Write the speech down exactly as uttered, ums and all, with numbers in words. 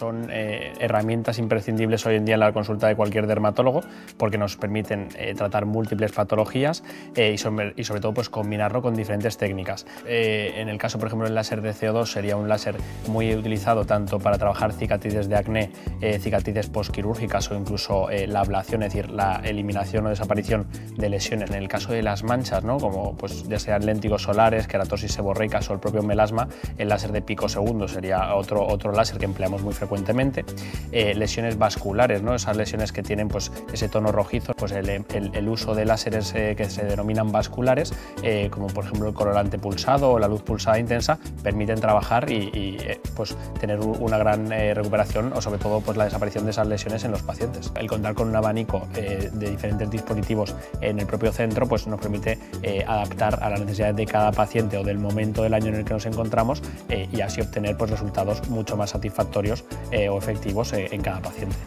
son eh, herramientas imprescindibles hoy en día en la consulta de cualquier dermatólogo porque nos permiten eh, tratar múltiples patologías eh, y, sobre, y sobre todo pues, combinarlo con diferentes técnicas. Eh, en el caso, por ejemplo, del láser de C O dos sería un láser muy utilizado tanto para trabajar cicatrices de acné, eh, cicatrices postquirúrgicas o incluso eh, la ablación, es decir, la eliminación o desaparición de lesiones. En el caso de las manchas, ¿no? Como pues, ya sean léntigos solares, queratosis seborreicas o el propio melasma, el láser de picosegundo sería otro, otro láser que empleamos muy frecuentemente. Eh, lesiones vasculares, ¿no? Esas lesiones que tienen pues, ese tono rojizo, pues el, el, el uso de láseres eh, que se denominan vasculares, eh, como por ejemplo el colorante pulsado o la luz pulsada intensa, permiten trabajar y, y eh, pues, tener una gran eh, recuperación o sobre todo pues, la desaparición de esas lesiones en los pacientes. El contar con un abanico eh, de diferentes dispositivos en el propio centro pues, nos permite eh, adaptar a las necesidades de cada paciente o del momento del año en el que nos encontramos eh, y así obtener pues, resultados mucho más satisfactorios eh, o efectivos eh, en cada paciente.